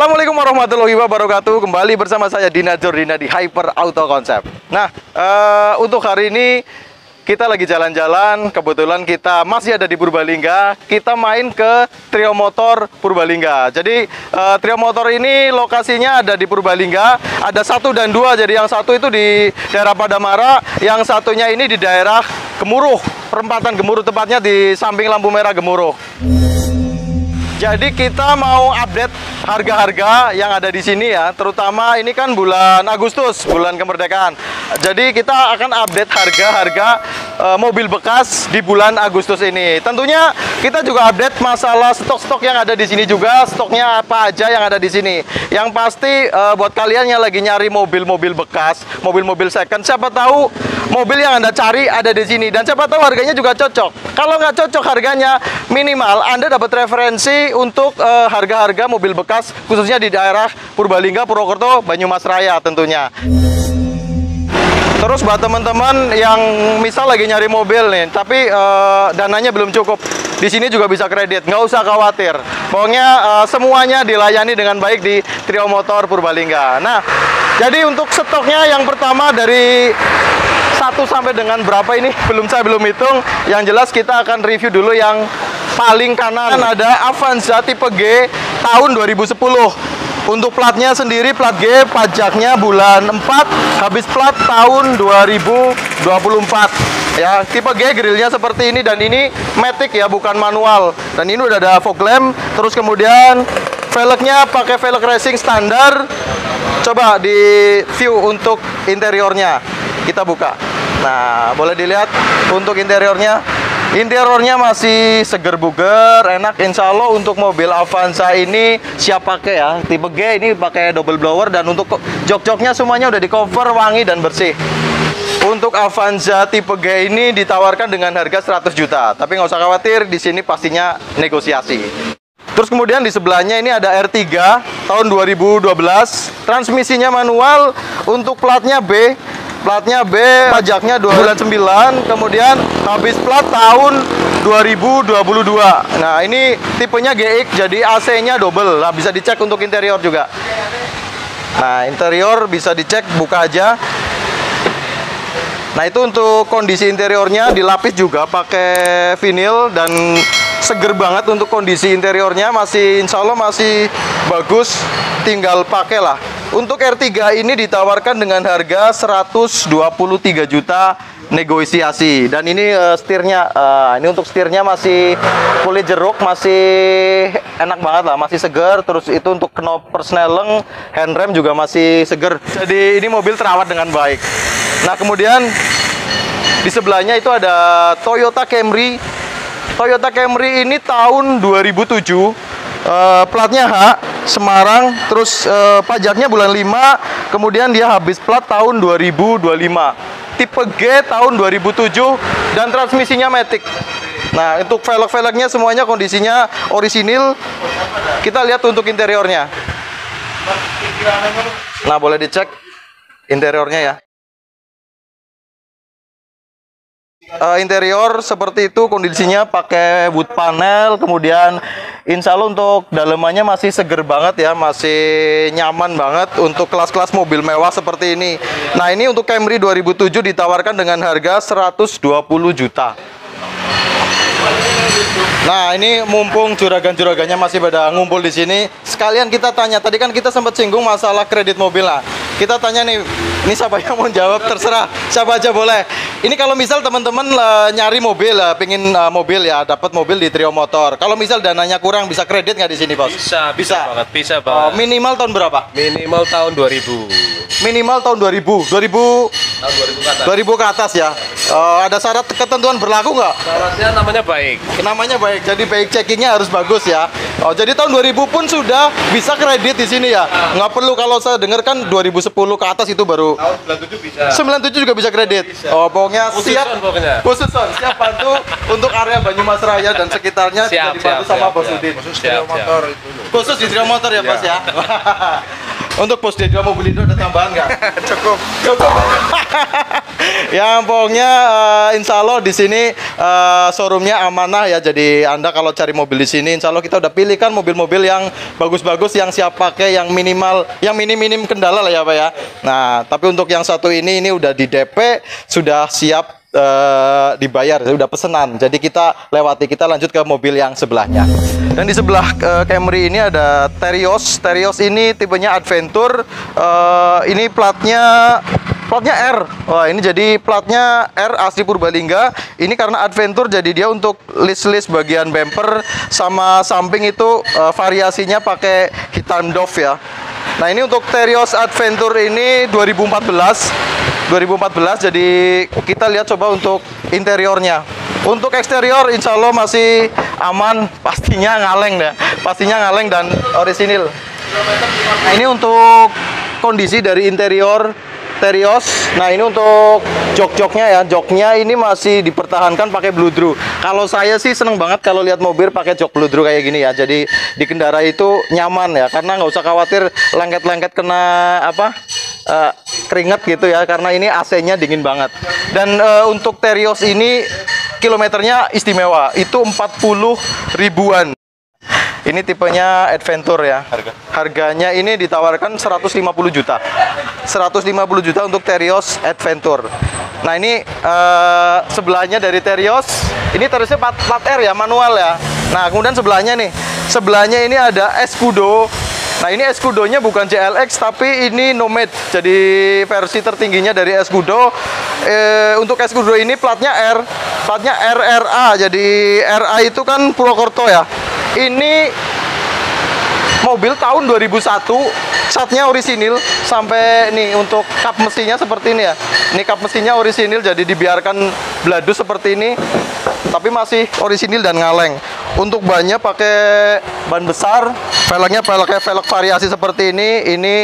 Assalamualaikum warahmatullahi wabarakatuh. Kembali bersama saya Dina Jordina di Hyper Auto Concept. Nah, untuk hari ini kita lagi jalan-jalan. Kebetulan kita masih ada di Purbalingga. Kita main ke Trio Motor Purbalingga. Jadi Trio Motor ini lokasinya ada di Purbalingga. Ada satu dan dua. Jadi yang satu itu di daerah Padamara, yang satunya ini di daerah Gemuruh, perempatan Gemuruh, tepatnya di samping lampu merah Gemuruh. Jadi kita mau update harga-harga yang ada di sini ya, terutama ini kan bulan Agustus, bulan kemerdekaan. Jadi kita akan update harga-harga mobil bekas di bulan Agustus ini. Tentunya kita juga update masalah stok-stok yang ada di sini juga, stoknya apa aja yang ada di sini. Yang pasti buat kalian yang lagi nyari mobil-mobil bekas, mobil-mobil second, siapa tahu mobil yang Anda cari ada di sini dan siapa tahu harganya juga cocok. Kalau nggak cocok harganya, minimal Anda dapat referensi untuk harga-harga mobil bekas khususnya di daerah Purbalingga, Purwokerto, Banyumas Raya tentunya. Terus buat teman-teman yang misal lagi nyari mobil nih, tapi dananya belum cukup, di sini juga bisa kredit, nggak usah khawatir. Pokoknya semuanya dilayani dengan baik di Trio Motor Purbalingga. Nah, jadi untuk stoknya yang pertama dari 1 sampai dengan berapa ini belum saya hitung. Yang jelas kita akan review dulu yang paling kanan, ada Avanza tipe G tahun 2010. Untuk platnya sendiri, plat G, pajaknya bulan 4, habis plat tahun 2024 ya. Tipe G, grillnya seperti ini, dan ini matic ya, bukan manual. Dan ini udah ada fog lamp. Terus kemudian velgnya pakai velg racing standar. Coba di view untuk interiornya, kita buka. Nah, boleh dilihat untuk interiornya. Interiornya masih seger buger, enak. Insya Allah untuk mobil Avanza ini siap pakai ya. Tipe G ini pakai double blower, dan untuk jok-joknya semuanya udah di cover, wangi dan bersih. Untuk Avanza tipe G ini ditawarkan dengan harga 100 juta. Tapi nggak usah khawatir, di sini pastinya negosiasi. Terus kemudian di sebelahnya ini ada R3 tahun 2012. Transmisinya manual, untuk platnya B. Platnya B, pajaknya 2009, kemudian habis plat tahun 2022. Nah, ini tipenya GX, jadi AC-nya double. Nah, bisa dicek untuk interior juga. Nah, interior bisa dicek, buka aja. Nah, itu untuk kondisi interiornya, dilapis juga pakai vinil, dan seger banget untuk kondisi interiornya. Masih, insya Allah masih bagus, tinggal pakailah. Untuk R3 ini ditawarkan dengan harga 123 juta negosiasi. Dan ini setirnya, ini untuk setirnya masih kulit jeruk, masih enak banget lah, masih seger. Terus itu untuk knob persneleng, handrem juga masih seger. Jadi ini mobil terawat dengan baik. Nah, kemudian di sebelahnya itu ada Toyota Camry. Toyota Camry ini tahun 2007. Platnya H, Semarang. Terus pajaknya bulan 5. Kemudian dia habis plat tahun 2025. Tipe G tahun 2007. Dan transmisinya matic. Nah, untuk velg-velgnya semuanya kondisinya orisinil. Kita lihat untuk interiornya. Nah, boleh dicek interiornya ya. Interior seperti itu kondisinya, pakai wood panel. Kemudian insya Allah untuk dalemannya masih seger banget ya, masih nyaman banget untuk kelas-kelas mobil mewah seperti ini. Nah, ini untuk Camry 2007 ditawarkan dengan harga 120 juta. Nah, ini mumpung juragan-juragannya masih pada ngumpul di sini, sekalian kita tanya. Tadi kan kita sempat singgung masalah kredit mobil lah. Kita tanya nih, ini siapa yang mau jawab, terserah, siapa aja boleh. Ini kalau misal teman-teman nyari mobil, pengen mobil ya, dapat mobil di Trio Motor. Kalau misal dananya kurang, bisa kredit nggak di sini, Bos? Bisa banget, bisa banget. Minimal tahun berapa? Minimal tahun 2000. Minimal tahun 2000 ke atas ya. Ada syarat ketentuan berlaku nggak? Syaratnya namanya baik. Namanya baik, jadi baik checkingnya harus bagus ya. Oh, jadi tahun 2000 pun sudah bisa kredit di sini ya. Nggak perlu, kalau saya dengar kan 2010 ke atas itu baru. Tahun 97 bisa. 97 juga bisa kredit. Bisa. Oh, pokoknya siap bantu untuk area Banyumas Raya dan sekitarnya. Siap, bisa dibantu sama Bos Sudin. Khusus di Trio Motor ya, Bos ya. Untuk Bos Dedra Mobilindo ada tambahan nggak? Cukup. Yang pokoknya insya Allah di sini showroomnya amanah ya. Jadi Anda kalau cari mobil di sini, insya Allah kita udah pilihkan mobil-mobil yang bagus-bagus, yang siap pakai, yang minimal, yang minim-minim kendala lah ya Pak ya. Nah tapi untuk yang satu ini udah di DP, sudah siap dibayar, sudah pesenan. Jadi kita lewati, kita lanjut ke mobil yang sebelahnya. Dan di sebelah Camry ini ada Terios. Terios ini tipenya Adventure. Ini platnya R. Wah, ini jadi platnya R asli Purbalingga. Ini karena Adventure, jadi dia untuk list-list bagian bumper sama samping itu variasinya pakai hitam doff ya. Nah ini untuk Terios Adventure ini 2014, jadi kita lihat coba untuk interiornya. Untuk eksterior insya Allah masih aman, pastinya ngaleng ya, pastinya ngaleng dan orisinil. Nah ini untuk kondisi dari interior Terios. Nah ini untuk jok-joknya ya, joknya ini masih dipertahankan pakai bludru. Kalau saya sih seneng banget kalau lihat mobil pakai jok bludru kayak gini ya, jadi dikendara itu nyaman ya, karena nggak usah khawatir lengket-lengket kena apa keringat gitu ya, karena ini AC-nya dingin banget. Dan untuk Terios ini kilometernya istimewa, itu 40 ribuan. Ini tipenya Adventure ya. Harganya ini ditawarkan 150 juta, 150 juta untuk Terios Adventure. Nah ini sebelahnya dari Terios, ini Teriosnya plat R ya, manual ya. Nah kemudian sebelahnya nih, sebelahnya ini ada Escudo. Nah ini Escudonya bukan JLX tapi ini Nomade, jadi versi tertingginya dari Escudo. Untuk Escudo ini platnya R, platnya RRA. Jadi RA itu kan Purwokerto ya. Ini mobil tahun 2001, catnya orisinil sampai nih. Untuk kap mesinnya seperti ini ya. Ini kap mesinnya orisinil, jadi dibiarkan bladus seperti ini, tapi masih orisinil dan ngaleng. Untuk bannya pakai ban besar, velgnya velg variasi seperti ini. Ini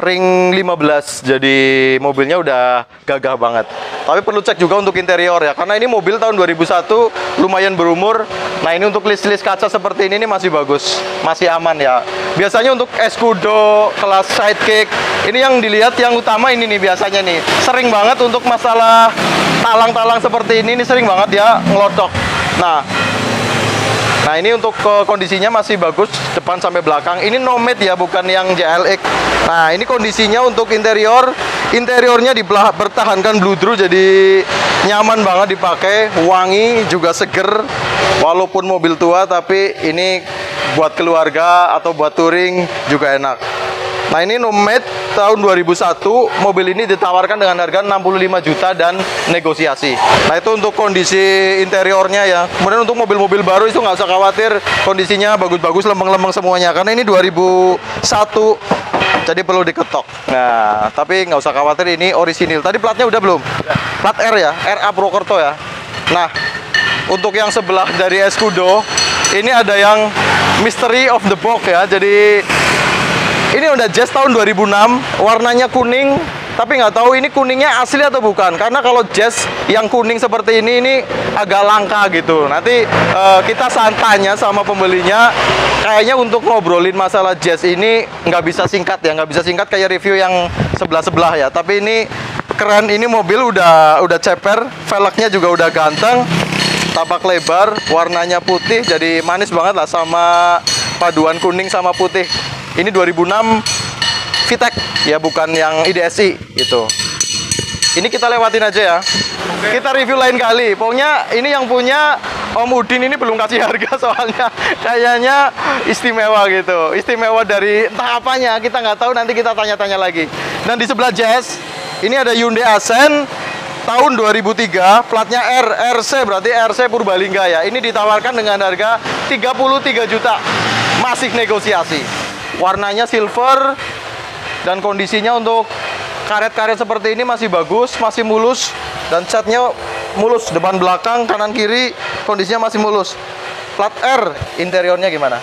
ring 15, jadi mobilnya udah gagah banget. Tapi perlu cek juga untuk interior ya, karena ini mobil tahun 2001, lumayan berumur. Nah ini untuk list-list kaca seperti ini masih bagus, masih aman ya. Biasanya untuk Escudo kelas sidekick, ini yang dilihat yang utama ini nih biasanya nih. Sering banget untuk masalah talang-talang seperti ini sering banget ya ngelodok. Nah ini untuk kondisinya masih bagus, depan sampai belakang. Ini Nomade ya, bukan yang JLX. Nah ini kondisinya untuk interior. Interiornya dipertahankan bludru, jadi nyaman banget dipakai, wangi, juga seger. Walaupun mobil tua, tapi ini buat keluarga atau buat touring juga enak. Nah ini Nomade tahun 2001, mobil ini ditawarkan dengan harga 65 juta dan negosiasi. Nah itu untuk kondisi interiornya ya. Kemudian untuk mobil-mobil baru itu nggak usah khawatir, kondisinya bagus-bagus, lempeng-lempeng semuanya, karena ini 2001 jadi perlu diketok. Nah tapi nggak usah khawatir, ini orisinil. Tadi platnya udah belum? Plat R ya, RA Purwokerto ya. Nah untuk yang sebelah dari Escudo ini ada yang Mystery of the Box ya. Jadi ini udah Jazz tahun 2006, warnanya kuning, tapi nggak tahu ini kuningnya asli atau bukan. Karena kalau Jazz yang kuning seperti ini agak langka gitu. Nanti kita santanya sama pembelinya, kayaknya untuk ngobrolin masalah Jazz ini nggak bisa singkat ya, nggak bisa singkat kayak review yang sebelah-sebelah ya. Tapi ini keren, ini mobil udah ceper, velgnya juga udah ganteng, tapak lebar, warnanya putih, jadi manis banget lah sama paduan kuning sama putih. Ini 2006 Vitek ya, bukan yang IDSI gitu. Ini kita lewatin aja ya. Oke. Kita review lain kali. Pokoknya ini yang punya Om Udin ini belum kasih harga soalnya. Kayaknya istimewa gitu. Istimewa dari entah apanya, kita nggak tahu, nanti kita tanya-tanya lagi. Dan di sebelah Jazz, ini ada Hyundai Accent tahun 2003, platnya RRC, berarti RC Purbalingga ya. Ini ditawarkan dengan harga 33 juta. Masih negosiasi. Warnanya silver dan kondisinya untuk karet-karet seperti ini masih bagus, masih mulus, dan catnya mulus, depan belakang, kanan kiri, kondisinya masih mulus. Plat R, interiornya gimana?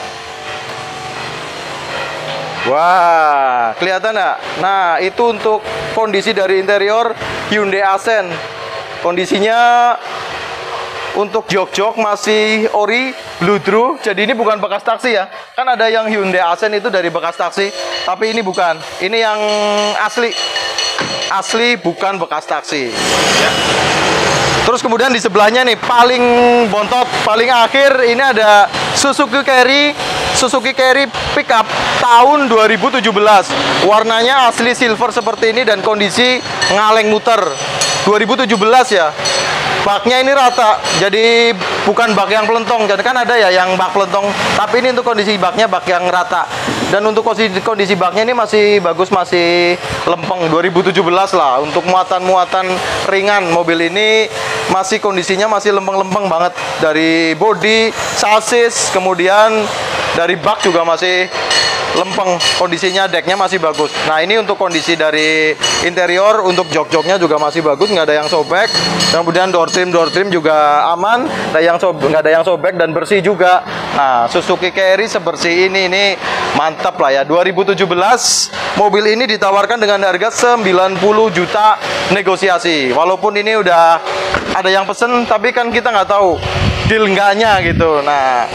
Wah, kelihatan nggak? Nah, itu untuk kondisi dari interior Hyundai Accent. Kondisinya untuk jok-jok masih ori, bludru. Jadi ini bukan bekas taksi ya. Kan ada yang Hyundai Accent itu dari bekas taksi, tapi ini bukan. Ini yang asli. asli, bukan bekas taksi ya. Terus kemudian di sebelahnya nih paling bontot, paling akhir ini ada Suzuki Carry, Suzuki Carry pickup tahun 2017. Warnanya asli silver seperti ini dan kondisi ngaleng muter. 2017 ya. Baknya ini rata, jadi bukan bak yang pelentong. Jadi kan ada ya yang bak pelentong, tapi ini untuk kondisi baknya bak yang rata. Dan untuk kondisi baknya ini masih bagus, masih lempeng, 2017 lah. Untuk muatan-muatan ringan, mobil ini masih kondisinya masih lempeng-lempeng banget. Dari bodi, sasis, kemudian dari bak juga masih lempeng kondisinya, deknya masih bagus. Nah ini untuk kondisi dari interior, untuk jok-joknya juga masih bagus, nggak ada yang sobek. Kemudian door trim juga aman, nggak ada yang sobek dan bersih juga. Nah Suzuki Carry sebersih ini mantap lah ya. 2017 mobil ini ditawarkan dengan harga 90 juta negosiasi. Walaupun ini udah ada yang pesen, tapi kan kita nggak tahu deal enggaknya gitu. Nah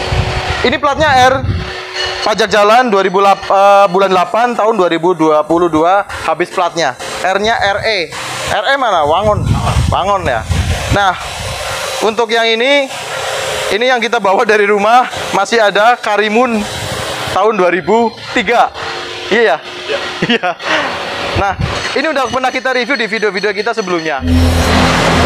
ini platnya R, pajak jalan bulan 8 tahun 2022 habis platnya. R-nya RE. RE mana? Wangon ya. Nah, untuk yang ini yang kita bawa dari rumah masih ada Karimun tahun 2003. Iya ya? Iya. Nah, ini udah pernah kita review di video-video kita sebelumnya.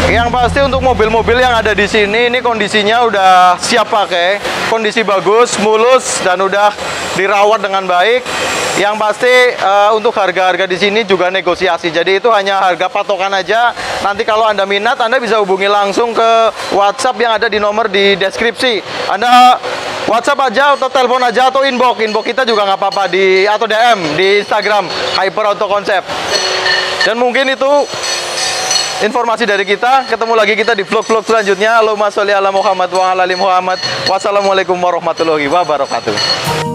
Yang pasti untuk mobil-mobil yang ada di sini ini kondisinya udah siap pakai, kondisi bagus, mulus dan udah dirawat dengan baik. Yang pasti untuk harga-harga di sini juga negosiasi. Jadi itu hanya harga patokan aja. Nanti kalau Anda minat, Anda bisa hubungi langsung ke WhatsApp yang ada di nomor di deskripsi. Anda WhatsApp aja atau telepon aja atau inbox kita juga nggak apa-apa, di atau DM di Instagram Hyper Auto Concept. Dan mungkin itu informasi dari kita. Ketemu lagi kita di vlog-vlog selanjutnya. Allahumma sholli ala Muhammad wa ala ali Muhammad. Wassalamualaikum warahmatullahi wabarakatuh.